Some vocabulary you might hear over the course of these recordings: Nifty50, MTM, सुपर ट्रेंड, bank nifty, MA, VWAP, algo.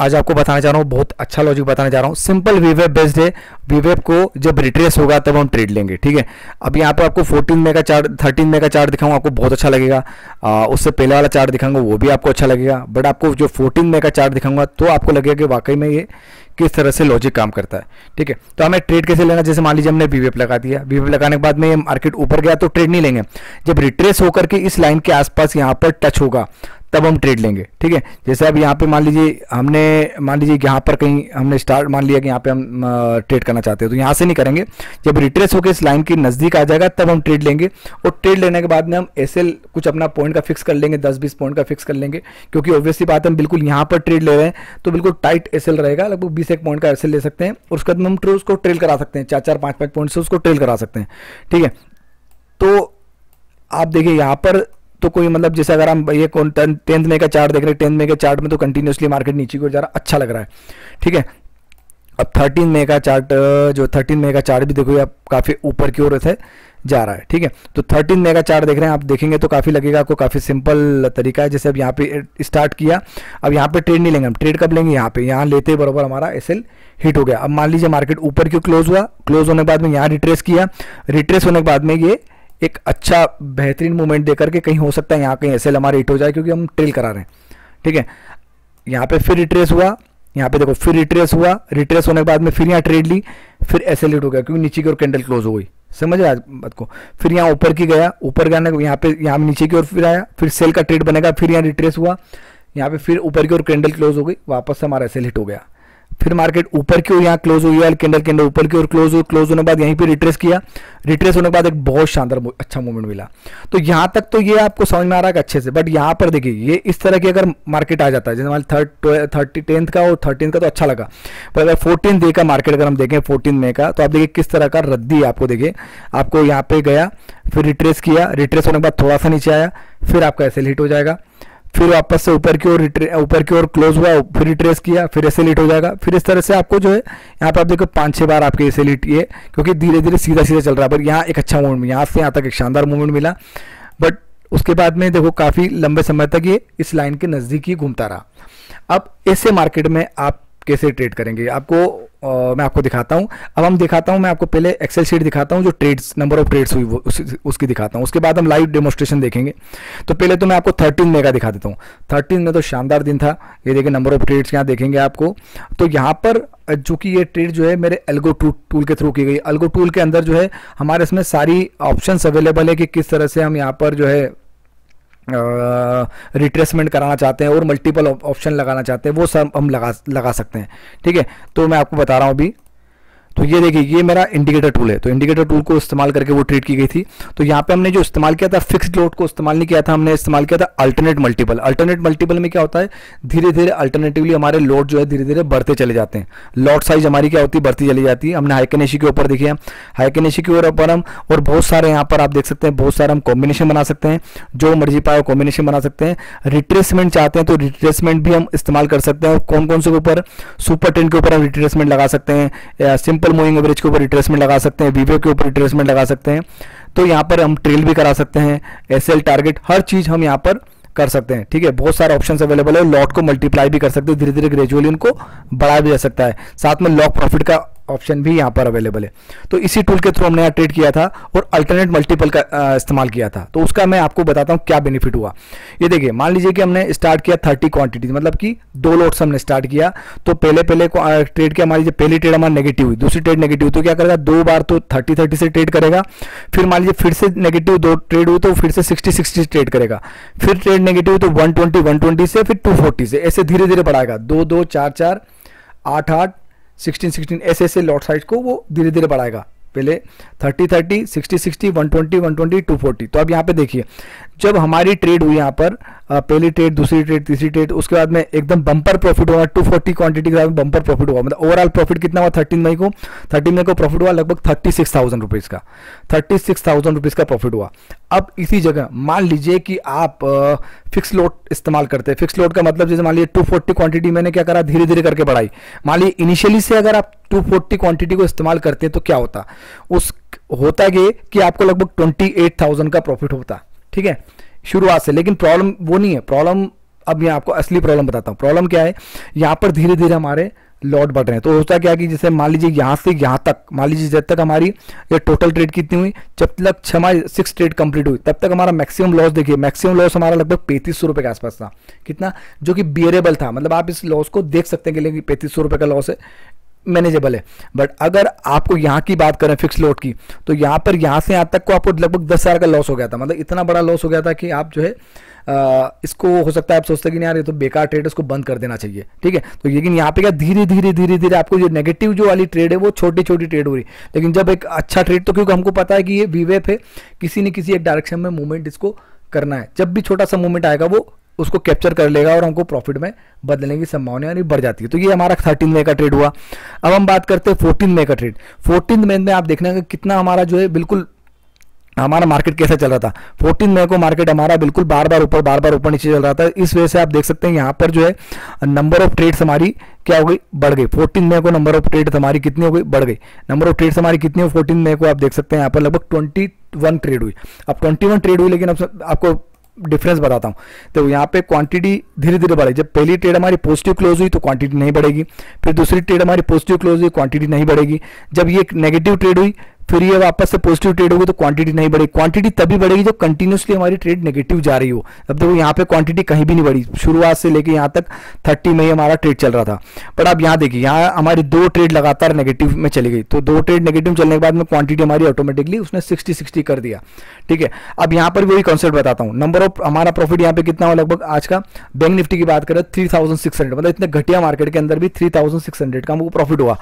आज आपको बताना चाह रहा हूँ, बहुत अच्छा लॉजिक बताने जा रहा हूँ। सिंपल वीवेप बेस्ड है। वीवेप को जब रिट्रेस होगा तब हम ट्रेड लेंगे, ठीक है। अब यहाँ पर आपको 14 MA का चार्ट, 13 MA का चार्ट दिखाऊंगा, आपको बहुत अच्छा लगेगा। उससे पहले वाला चार्ट दिखाऊंगा वो भी आपको अच्छा लगेगा, बट आपको जो 14 MA का चार्ट दिखाऊंगा तो आपको लगेगा कि वाकई में ये किस तरह से लॉजिक काम करता है, ठीक है। तो हमें ट्रेड कैसे लेना, जैसे मान लीजिए हमने वीवेप लगा दिया, वीवेप लगाने के बाद में मार्केट ऊपर गया तो ट्रेड नहीं लेंगे। जब रिट्रेस होकर के इस लाइन के आसपास यहाँ पर टच होगा तब हम ट्रेड लेंगे, ठीक है। जैसे अब यहाँ पे मान लीजिए यहाँ पर कहीं हमने स्टार्ट मान लिया कि यहाँ पे हम ट्रेड करना चाहते हैं, तो यहाँ से नहीं करेंगे। जब रिट्रेस होकर इस लाइन के नज़दीक आ जाएगा तब हम ट्रेड लेंगे, और ट्रेड लेने के बाद में हम ऐसे कुछ अपना पॉइंट का फिक्स कर लेंगे, 10-20 पॉइंट का फिक्स कर लेंगे, क्योंकि ऑब्वियसली बात हम बिल्कुल यहाँ पर ट्रेड ले रहे हैं तो बिल्कुल टाइट एसएल रहेगा, लगभग 20 पॉइंट का एसएल ले सकते हैं, और उसके बाद हम उसको ट्रेल करा सकते हैं, 4-4, 5-5 पॉइंट से उसको ट्रेल करा सकते हैं, ठीक है। तो आप देखिए यहाँ पर तो कोई मतलब जैसे अगर हम ये 10th MA का चार्ट देख रहे हैं, 10th MA के चार्ट में तो कंटिन्यूसली मार्केट नीचे की ओर जा रहा है, अच्छा लग रहा है, ठीक है। अब 13 MA का चार्ट, जो 13 MA का चार्ट भी देखो आप काफ़ी ऊपर की ओर से जा रहा है, ठीक है। तो 13 MA का चार्ट देख रहे हैं आप, देखेंगे तो काफ़ी लगेगा आपको, काफ़ी सिंपल तरीका है। जैसे अब यहाँ पे स्टार्ट किया, अब यहाँ पे ट्रेड नहीं लेंगे हम, ट्रेड कब लेंगे, यहाँ पे, यहाँ लेते बराबर हमारा एसएल हिट हो गया। अब मान लीजिए मार्केट ऊपर क्यों क्लोज हुआ, क्लोज होने के बाद में यहाँ रिट्रेस किया, रिट्रेस होने के बाद में ये एक अच्छा बेहतरीन मूवमेंट देकर के कहीं हो सकता है यहाँ कहीं एसएल हमारे हिट हो जाए, क्योंकि हम ट्रेल करा रहे हैं, ठीक है। यहाँ पे फिर रिट्रेस हुआ, यहाँ पे देखो फिर रिट्रेस हुआ, रिट्रेस होने के बाद में फिर यहाँ ट्रेड ली, फिर एसएल हिट हो गया, क्योंकि नीचे की ओर कैंडल क्लोज हो गई, समझ रहे आप बात को। फिर यहाँ ऊपर की गया, ऊपर गया ना, यहाँ पे यहाँ नीचे की ओर फिर आया, फिर सेल का ट्रेड बनेगा, फिर यहाँ रिट्रेस हुआ, यहाँ पे फिर ऊपर की ओर कैंडल क्लोज हो गई, वापस से हमारा एसएल हिट हो गया, फिर मार्केट ऊपर की ओर यहाँ क्लोज हुई है, कैंडल ऊपर की ओर क्लोज हुई, क्लोज होने के बाद यहीं पे रिट्रेस किया, रिट्रेस होने के बाद एक बहुत शानदार अच्छा मूवमेंट मिला। तो यहाँ तक तो ये आपको समझ में आ रहा है अच्छे से, बट यहाँ पर देखिए ये इस तरह की अगर मार्केट आ जाता है, जैसे हमारे 10th का और 13 का तो अच्छा लगा, पर अगर 14 MA का मार्केट अगर हम देखें, 14 MA का, तो आप देखिए किस तरह का रद्दी आपको देखिए, आपको यहाँ पे गया, फिर रिट्रेस किया, रिट्रेस होने के बाद थोड़ा सा नीचे आया, फिर आपका एसएल हिट हो जाएगा, फिर वापस से ऊपर की ओर क्लोज हुआ, फिर रिट्रेस किया, फिर एसएल हिट हो जाएगा, फिर इस तरह से आपको जो है यहाँ पे आप देखो 5-6 बार आपके एसएल हिट ये, क्योंकि धीरे धीरे सीधा सीधा चल रहा है, पर यहाँ एक अच्छा मूवमेंट, यहाँ से यहाँ तक एक शानदार मूवमेंट मिला, बट उसके बाद में देखो काफ़ी लंबे समय तक ये इस लाइन के नज़दीक ही घूमता रहा। अब ऐसे मार्केट में आप कैसे ट्रेड करेंगे आपको मैं आपको दिखाता हूं। अब हम दिखाता हूं, मैं आपको पहले एक्सेल शीट दिखाता हूं जो ट्रेड्स, नंबर ऑफ ट्रेड्स हुई वो उसकी दिखाता हूं, उसके बाद हम लाइव डेमोस्ट्रेशन देखेंगे। तो पहले तो मैं आपको 13 MA का दिखा देता हूं। 13 MA तो शानदार दिन था, ये देखिए नंबर ऑफ ट्रेड्स यहाँ देखेंगे आपको। तो यहाँ पर जो कि ये ट्रेड जो है मेरे एल्गो टूल के थ्रू की गई, एल्गो टूल के अंदर जो है हमारे इसमें सारी ऑप्शंस अवेलेबल है कि किस तरह से हम यहाँ पर जो है रिट्रेसमेंट कराना चाहते हैं और मल्टीपल ऑप्शन लगाना चाहते हैं, वो सब हम लगा सकते हैं, ठीक है। तो मैं आपको बता रहा हूँ अभी। तो ये देखिए ये मेरा इंडिकेटर टूल है, तो इंडिकेटर टूल को इस्तेमाल करके वो ट्रेड की गई थी। तो यहाँ पे हमने जो इस्तेमाल किया था फिक्स्ड लोट को इस्तेमाल नहीं किया था, हमने इस्तेमाल किया था अल्टरनेट मल्टीपल। अल्टरनेट मल्टीपल में क्या होता है, धीरे धीरे अल्टरनेटिवली हमारे लोट जो है धीरे धीरे बढ़ते चले जाते हैं, लॉट साइज हमारी क्या होती है बढ़ती चली जाती है। हमने हाइक निशी के ऊपर देखी है, हाइक निशी के ऊपर हम और बहुत सारे यहाँ पर आप देख सकते हैं, बहुत सारे हम कॉम्बिनेशन बना सकते हैं, जो मर्जी पाए कॉम्बिनेशन बना सकते हैं। रिट्रेसमेंट चाहते हैं तो रिट्रेसमेंट भी हम इस्तेमाल कर सकते हैं, और कौन कौन से ऊपर, सुपर टेन के ऊपर हम रिट्रेसमेंट लगा सकते हैं, सिंपल मूविंग एवरेज के ऊपर रिट्रेसमेंट लगा सकते हैं, वीवेप के ऊपर रिट्रेसमेंट लगा सकते हैं। तो यहाँ पर हम ट्रेल भी करा सकते हैं, एसएल टारगेट हर चीज हम यहाँ पर कर सकते हैं, ठीक है। बहुत सारे ऑप्शंस अवेलेबल है, लॉट को मल्टीप्लाई भी कर सकते हैं, धीरे धीरे ग्रेजुअली उनको बढ़ाया भी जा सकता है, साथ में लॉक प्रॉफिट का ऑप्शन भी यहाँ पर अवेलेबल है। तो इसी टूल के थ्रू हमने यहाँ ट्रेड किया था और अल्टरनेट मल्टीपल का इस्तेमाल किया था। तो उसका मैं आपको बताता हूँ क्या बेनिफिट हुआ। ये देखिए मान लीजिए कि हमने स्टार्ट किया 30 क्वांटिटीज, मतलब कि 2 लोट्स हमने स्टार्ट किया। तो पहले ट्रेड के हमारी पहली ट्रेड हमारी नेगेटिव हुई, दूसरी ट्रेड नेगेटिव, तो क्या करेगा 2 बार तो 30-30 से ट्रेड करेगा। फिर मान लीजिए फिर से नेगेटिव 2 ट्रेड हुई तो फिर से 60-60 ट्रेड करेगा। फिर ट्रेड नेगेटिव तो 120 से, फिर 240 से, ऐसे धीरे धीरे बढ़ाएगा, 2-2, 4-4, 8-8, 16-16, ऐसे लॉट साइज को वो धीरे धीरे बढ़ाएगा। पहले 30-30, 60-60, 120-120, 240। तो अब यहाँ पे देखिए जब हमारी ट्रेड हुई यहाँ पर, पहली ट्रेड, दूसरी ट्रेड, तीसरी ट्रेड, उसके बाद में एकदम बम्पर प्रॉफिट हुआ, 240 क्वांटिटी के बाद बम्पर प्रॉफिट हुआ। मतलब ओवरऑल प्रॉफिट कितना हुआ 13 मई को प्रॉफिट हुआ लगभग 36,000 रुपीज़ का, 36,000 रुपीज़ का प्रॉफिट हुआ। अब इसी जगह मान लीजिए कि आप फिक्स लोट इस्तेमाल करते हैं। फिक्स लोट का मतलब जैसे मान लीजिए 240 क्वांटिटी मैंने क्या करा, धीरे धीरे करके बढ़ाई। मान लीजिए इनिशियली से अगर आप 240 क्वांटिटी को इस्तेमाल करते हैं तो क्या होता, होता ये कि आपको लगभग 28,000 का प्रॉफिट होता, ठीक है शुरुआत से। लेकिन प्रॉब्लम वो नहीं है, प्रॉब्लम अब यहाँ आपको असली प्रॉब्लम बताता हूँ। प्रॉब्लम क्या है, यहाँ पर धीरे धीरे हमारे लॉट बढ़ रहे हैं। तो होता क्या है कि जैसे मान लीजिए यहाँ से यहाँ तक, मान लीजिए जब तक हमारी ये टोटल ट्रेड कितनी हुई, जब तक 6 ट्रेड कंप्लीट हुई तब तक हमारा मैक्सिमम लॉस देखिए, मैक्सिमम लॉस हमारा लगभग 3500 रुपये के आसपास था। कितना, जो कि बियरेबल था, मतलब आप इस लॉस को देख सकते हैं कि 3500 रुपये का लॉस है, मैनेजेबल है। बट अगर आपको यहाँ की बात करें फिक्स लॉट की, तो यहाँ पर यहाँ से यहाँ तक को आपको लगभग 10,000 का लॉस हो गया था। मतलब इतना बड़ा लॉस हो गया था कि आप जो है इसको हो सकता है आप सोचते कि नहीं यार ये तो बेकार ट्रेड है, इसको बंद कर देना चाहिए, ठीक है। तो लेकिन यहाँ पे क्या धीरे धीरे धीरे धीरे आपको जो नेगेटिव जो वाली ट्रेड है वो छोटी छोटी ट्रेड हो रही, लेकिन जब एक अच्छा ट्रेड, तो क्योंकि हमको पता है कि ये VWAP है, किसी न किसी एक डायरेक्शन में मूवमेंट इसको करना है, जब भी छोटा सा मूवमेंट आएगा वो उसको कैप्चर कर लेगा और हमको प्रॉफिट में बदलने की संभावना यानी बढ़ जाती है। तो ये हमारा 13 मई का ट्रेड हुआ। अब हम बात करते हैं 14 मई का ट्रेड। 14 मई में आप देखना कितना हमारा जो है बिल्कुल हमारा मार्केट कैसा चल रहा था। 14 मई को मार्केट हमारा बिल्कुल बार बार ऊपर नीचे चल रहा था। इस वजह से आप देख सकते हैं यहाँ पर जो है नंबर ऑफ ट्रेड्स हमारी क्या हो गई, बढ़ गई। 14 मई को नंबर ऑफ ट्रेड्स हमारी कितनी हो गई, बढ़ गई। नंबर ऑफ ट्रेड्स हमारी कितनी हो 14 मई को आप देख सकते हैं यहाँ पर लगभग 21 ट्रेड हुई। अब 21 ट्रेड हुई, लेकिन आपको डिफरेंस बताता हूँ। तो यहाँ पे क्वांटिटी धीरे धीरे बढ़ेगी। जब पहली ट्रेड हमारी पॉजिटिव क्लोज हुई तो क्वांटिटी नहीं बढ़ेगी, फिर दूसरी ट्रेड हमारी पॉजिटिव क्लोज हुई, क्वांटिटी नहीं बढ़ेगी। जब ये एक नेगेटिव ट्रेड हुई, फिर ये वापस से पॉजिटिव ट्रेड होगी तो क्वांटिटी नहीं बढ़ेगी। क्वांटिटी तभी बढ़ेगी जब कंटिन्यूसली हमारी ट्रेड नेगेटिव जा रही हो। अब देखो यहाँ पे क्वांटिटी कहीं भी नहीं बढ़ी, शुरुआत से लेके यहाँ तक 30 मई हमारा ट्रेड चल रहा था। बट आप यहाँ देखिए, यहाँ हमारी 2 ट्रेड लगातार नेगेटिव में चली गई। तो 2 ट्रेड नेगेटिव चलने के बाद में क्वांटिटी हमारी ऑटोमेटिकली उसने 60-60 कर दिया, ठीक है। अब यहाँ पर वही कॉन्सेप्ट बताता हूँ। नंबर ऑफ हमारा प्रॉफिट यहाँ पे कितना हो लगभग आज का, बैंक निफ्टी की बात करें 3600, मतलब इतने घटिया मार्केट के अंदर भी 3600 का हमको प्रॉफिट हुआ।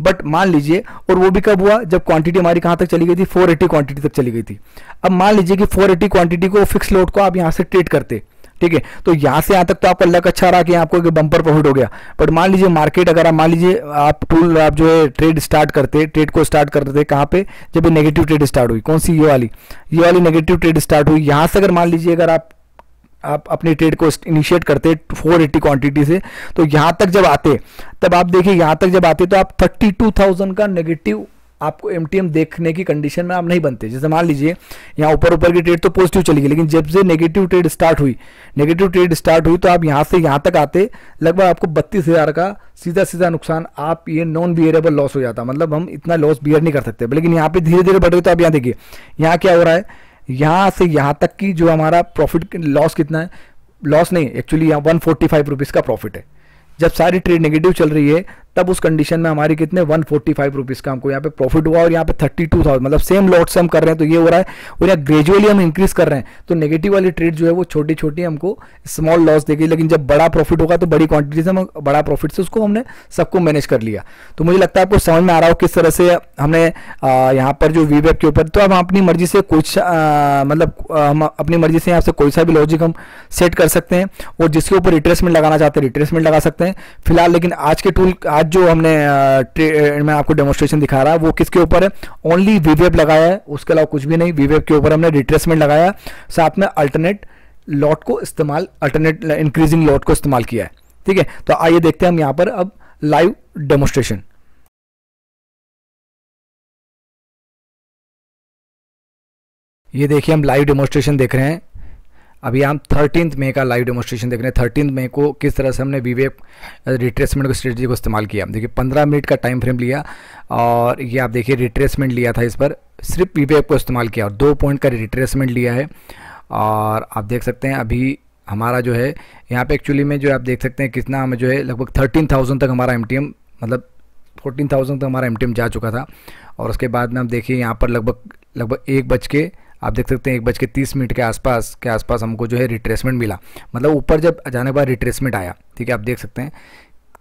बट मान लीजिए, और वो भी कब हुआ, जब क्वांटिटी हमारी कहाँ तक चली गई थी, 480 क्वांटिटी तक चली गई थी। अब मान लीजिए कि 480 क्वांटिटी को फिक्स लोड को आप यहाँ से ट्रेड करते, ठीक है, तो यहाँ से यहाँ तक तो आपका लक अच्छा रहा कि आपको एक बंपर प्रॉफिट हो गया। बट मान लीजिए मार्केट, अगर आप मान लीजिए आप जो है ट्रेड को स्टार्ट करते कहाँ पे, जब ये नेगेटिव ट्रेड स्टार्ट हुई, कौन सी, ये वाली नेगेटिव ट्रेड स्टार्ट हुई। यहाँ से अगर मान लीजिए अगर आप अपनी ट्रेड को इनिशिएट करते 480 क्वांटिटी से, तो यहाँ तक जब आते, तब आप देखिए यहाँ तक जब आते तो आप 32,000 का नेगेटिव आपको MTM देखने की कंडीशन में आप नहीं बनते। जैसे मान लीजिए यहाँ ऊपर की ट्रेड तो पॉजिटिव चली गई, लेकिन जब से नेगेटिव ट्रेड स्टार्ट हुई तो आप यहाँ से यहाँ तक आते लगभग आपको 32,000 का सीधा नुकसान, आप ये नॉन बियरेबल लॉस हो जाता। मतलब हम इतना लॉस बियर नहीं कर सकते, लेकिन यहाँ पे धीरे धीरे बढ़ रही। तो आप यहाँ देखिए यहाँ क्या हो रहा है, यहाँ से यहाँ तक की जो हमारा प्रॉफिट लॉस कितना है, लॉस नहीं एक्चुअली यहाँ 145 रुपीज़ का प्रॉफिट है। जब सारी ट्रेड नेगेटिव चल रही है तब उस कंडीशन में हमारी कितने 145 रुपीज़ का हमको यहाँ पे प्रॉफिट हुआ, और यहाँ पे 32,000, मतलब सेम लॉट से हम कर रहे हैं तो ये हो रहा है, और यहाँ ग्रेजुअली हम इंक्रीज कर रहे हैं। तो नेगेटिव वाली ट्रेड जो है वो छोटी छोटी हमको स्मॉल लॉस देगी, लेकिन जब बड़ा प्रॉफिट होगा तो बड़ी क्वांटिटी से हम बड़ा प्रॉफिट से उसको हमने सबको मैनेज कर लिया। तो मुझे लगता है आपको समझ में आ रहा हो किस तरह से हमने यहाँ पर जो VWAP के ऊपर, तो हम अपनी मर्जी से कुछ हम अपनी मर्जी से यहाँ से कोई सा भी लॉजिक हम सेट कर सकते हैं, और जिसके ऊपर रिट्रेसमेंट लगाना चाहते हैं रिट्रेसमेंट लगा सकते हैं फिलहाल। लेकिन आज के टूल, आज जो हमने मैं आपको डेमोस्ट्रेशन दिखा रहा है वो किसके ऊपर है, ओनली VWAP लगाया है, उसके अलावा कुछ भी नहीं। VWAP के ऊपर हमने रिट्रेसमेंट लगाया, साथ में अल्टरनेट इंक्रीजिंग लॉट को इस्तेमाल किया है, ठीक है। तो आइए देखते हैं हम यहाँ पर अब लाइव डेमोस्ट्रेशन। ये देखिए हम लाइव डेमोस्ट्रेशन देख रहे हैं, अभी हम 13 मई का लाइव डेमोस्ट्रेशन देख रहे हैं। 13 मई को किस तरह से हमने VWAP रिट्रेसमेंट को स्ट्रेटजी को इस्तेमाल किया। देखिए 15 मिनट का टाइम फ्रेम लिया, और ये आप देखिए रिट्रेसमेंट लिया था, इस पर सिर्फ VWAP को इस्तेमाल किया, और 2 पॉइंट का रिट्रेसमेंट लिया है। और आप देख सकते हैं अभी हमारा जो है यहाँ पे एक्चुअली में जो आप देख सकते हैं कितना हमें जो है लगभग 13,000 तक हमारा MTM, मतलब 14,000 तक हमारा MTM जा चुका था। और उसके बाद में आप देखिए यहाँ पर लगभग 1 बज के आप देख सकते हैं 1 बज के 30 मिनट के आसपास हमको जो है रिट्रेसमेंट मिला, मतलब ऊपर जब जाने के बाद रिट्रेसमेंट आया, ठीक है, आप देख सकते हैं।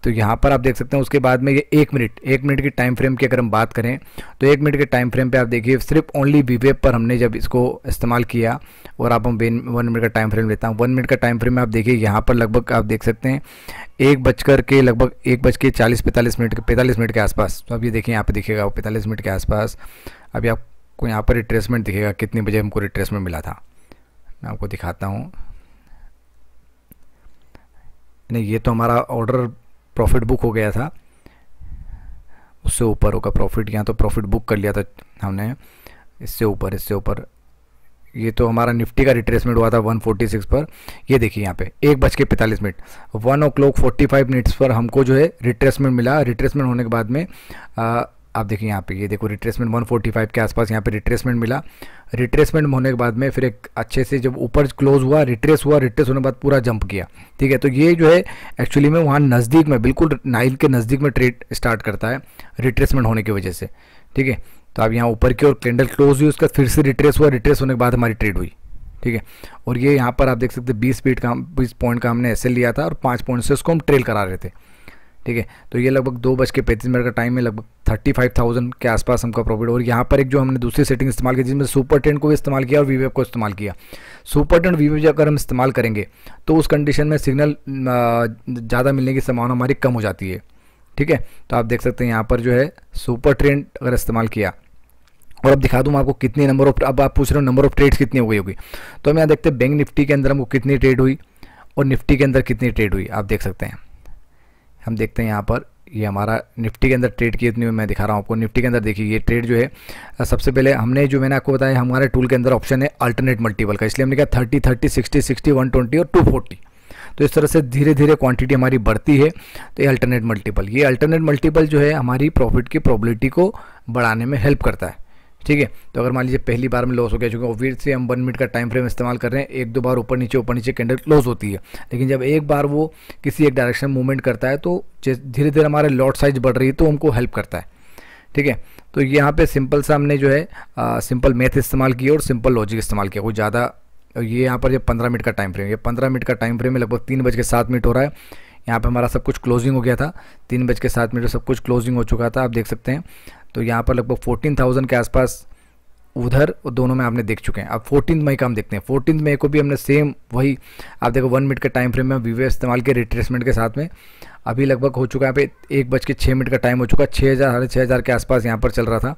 तो यहाँ पर आप देख सकते हैं उसके बाद में ये 1 मिनट के टाइम फ्रेम की अगर हम बात करें तो 1 मिनट के टाइम फ्रेम पे आप देखिए सिर्फ ओनली VWAP पर हमने जब इसको इस्तेमाल किया। और आप हम 1 मिनट का टाइम फ्रेम लेता हूँ, 1 मिनट का टाइम फ्रेम में आप देखिए यहाँ पर लगभग आप देख सकते हैं 1 बज के 45 मिनट के आसपास। तो आप ये देखिए यहाँ पर देखिएगा 45 मिनट के आसपास अभी आपको यहाँ पर रिट्रेसमेंट दिखेगा, कितने बजे हमको रिट्रेसमेंट मिला था मैं आपको दिखाता हूँ। नहीं, ये तो हमारा ऑर्डर प्रॉफिट बुक हो गया था, उससे ऊपर होगा प्रॉफिट, यहाँ तो प्रॉफिट बुक कर लिया था हमने, इससे ऊपर ये तो हमारा निफ्टी का रिट्रेसमेंट हुआ था 146 पर। ये देखिए यहाँ पे 1:45 1:45 पर हमको जो है रिट्रेसमेंट मिला। रिट्रेसमेंट होने के बाद में आप देखिए यहाँ पे, ये देखो रिट्रेसमेंट 145 के आसपास यहाँ पे रिट्रेसमेंट मिला। रिट्रेसमेंट होने के बाद में फिर एक अच्छे से जब ऊपर क्लोज हुआ, रिट्रेस होने के बाद पूरा जंप किया, ठीक है। तो ये जो है एक्चुअली में वहाँ नज़दीक में, बिल्कुल नाइल के नज़दीक में ट्रेड स्टार्ट करता है रिट्रेसमेंट होने की वजह से, ठीक है। तो आप यहाँ ऊपर की ओर कैंडल क्लोज हुई, उसका फिर से रिट्रेस हुआ, रिट्रेस होने के बाद हमारी ट्रेड हुई, ठीक है। और ये यहाँ पर आप देख सकते 20 पॉइंट का हमने एसएल लिया था और 5 पॉइंट से उसको हम ट्रेल करा रहे थे, ठीक है। तो ये लगभग 2:35 का टाइम है, लगभग 35,000 के आसपास हमका प्रॉफिट। और यहाँ पर एक जो हमने दूसरी सेटिंग इस्तेमाल की जिसमें सुपर ट्रेंड को भी इस्तेमाल किया और वीवेप को इस्तेमाल किया। सुपर ट्रेंड वीवेप अगर हम इस्तेमाल करेंगे तो उस कंडीशन में सिग्नल ज़्यादा मिलने की संभावना हमारी कम हो जाती है, ठीक है। तो आप देख सकते हैं यहाँ पर जो है सुपर ट्रेंड अगर इस्तेमाल किया, और अब दिखा दूँ आपको कितने नंबर ऑफ, अब आप पूछ रहे हो नंबर ऑफ ट्रेड्स कितनी हो गई होगी, तो हम यहाँ देखते हैं बैंक निफ्टी के अंदर हमको कितनी ट्रेड हुई और निफ्टी के अंदर कितनी ट्रेड हुई। आप देख सकते हैं, हम देखते हैं यहाँ पर ये हमारा निफ्टी के अंदर ट्रेड कितनी हुई मैं दिखा रहा हूँ आपको। निफ्टी के अंदर देखिए ये ट्रेड जो है सबसे पहले हमने जो मैंने आपको बताया हमारे टूल के अंदर ऑप्शन है अल्टरनेट मल्टीपल का, इसलिए हमने कहा 30, 30, 60, 60, 120 और 240। तो इस तरह से धीरे धीरे क्वांटिटी हमारी बढ़ती है। तो ये अल्टरनेट मल्टीपल, जो है हमारी प्रॉफिट की प्रोबेबिलिटी को बढ़ाने में हेल्प करता है, ठीक है। तो अगर मान लीजिए पहली बार में लॉस हो गया, चूँकि ऑब्वियसली हम 1 मिनट का टाइम फ्रेम इस्तेमाल कर रहे हैं, एक दो बार ऊपर नीचे कैंडल क्लोज होती है, लेकिन जब एक बार वो किसी एक डायरेक्शन में मूवमेंट करता है तो धीरे धीरे हमारे लॉट साइज बढ़ रही है, तो हमको हेल्प करता है, ठीक है। तो यहाँ पे सिंपल सा हमने जो है सिंपल मैथ इस्तेमाल किया और सिंपल लॉजिक इस्तेमाल किया, कोई ज़्यादा। और ये यहाँ पर जब 15 मिनट का टाइम फ्रेम, ये 15 मिनट का टाइम फ्रेम लगभग 3:07 हो रहा है। यहाँ पे हमारा सब कुछ क्लोजिंग हो गया था, 3:07 सब कुछ क्लोजिंग हो चुका था, आप देख सकते हैं। तो यहाँ पर लगभग 14,000 के आसपास उधर दोनों में आपने देख चुके हैं। अब 14 मई का हम देखते हैं। 14 मई को भी हमने सेम वही, आप देखो 1 मिनट के टाइम फ्रेम में वीवे इस्तेमाल के रिट्रेसमेंट के साथ में अभी लगभग हो चुका है यहाँ पे 1:06 का टाइम हो चुका है, 6,000 के आसपास यहाँ पर चल रहा था।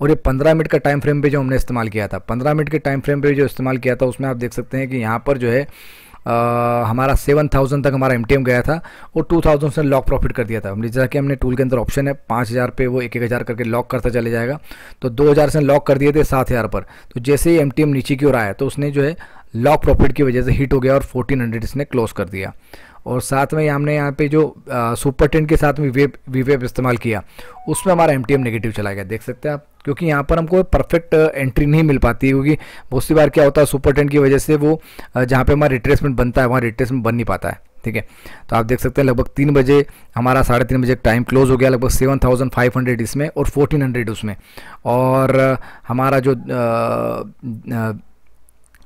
और ये 15 मिनट का टाइम फ्रेम पे जो हमने इस्तेमाल किया था, 15 मिनट के टाइम फ्रेम पे जो इस्तेमाल किया था उसमें आप देख सकते हैं कि यहाँ पर जो है हमारा 7,000 तक हमारा MTM गया था और 2,000 से लॉक प्रॉफिट कर दिया था हमने। जैसा कि हमने टूल के अंदर ऑप्शन है 5,000 पे वो 1,000 करके लॉक करता चले जाएगा, तो 2,000 से लॉक कर दिए थे 7,000 पर। तो जैसे ही MTM नीचे की ओर आया तो उसने जो है लॉक प्रॉफिट की वजह से हिट हो गया और 1,400 इसने क्लोज कर दिया। और साथ में हमने यहाँ पे जो सुपर ट्रेंड के साथ में वीवेप इस्तेमाल किया उसमें हमारा MTM नेगेटिव चला गया, देख सकते हैं आप, क्योंकि यहाँ पर हमको परफेक्ट एंट्री नहीं मिल पाती, क्योंकि बहुत सी बार क्या होता है सुपर ट्रेंड की वजह से वो जहाँ पे हमारा रिट्रेसमेंट बनता है वहाँ रिट्रेसमेंट बन नहीं पाता है, ठीक है। तो आप देख सकते हैं लगभग 3 बजे हमारा 3:30 टाइम क्लोज हो गया, लगभग 7,500 इसमें और 1,400 उसमें। और हमारा जो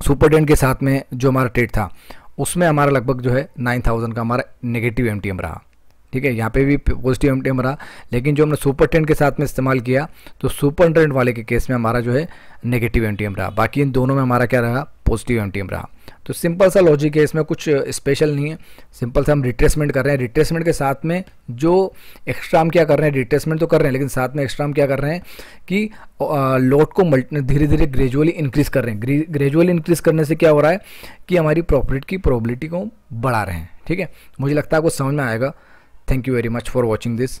सुपर ट्रेंड के साथ में जो हमारा ट्रेड था उसमें हमारा लगभग जो है 9,000 का हमारा नेगेटिव MTM रहा, ठीक है। यहाँ पे भी पॉजिटिव MTM रहा, लेकिन जो हमने सुपर ट्रेंड के साथ में इस्तेमाल किया तो सुपर ट्रेंड वाले के केस में हमारा जो है नेगेटिव MTM रहा, बाकी इन दोनों में हमारा क्या रहा, पॉजिटिव MTM रहा। तो सिंपल सा लॉजिक है, इसमें कुछ स्पेशल नहीं है, सिंपल सा हम रिट्रेसमेंट कर रहे हैं, रिट्रेसमेंट के साथ में जो एक्स्ट्रा हम क्या कर रहे हैं, रिट्रेसमेंट तो कर रहे हैं लेकिन साथ में एक्स्ट्रा हम क्या कर रहे हैं कि लॉट को धीरे धीरे ग्रेजुअली इंक्रीज़ कर रहे हैं। ग्रेजुअली इंक्रीज़ करने से क्या हो रहा है कि हमारी प्रॉफिट की प्रोबेबिलिटी को बढ़ा रहे हैं, ठीक है। मुझे लगता है आपको समझ में आएगा। Thank you very much for watching this.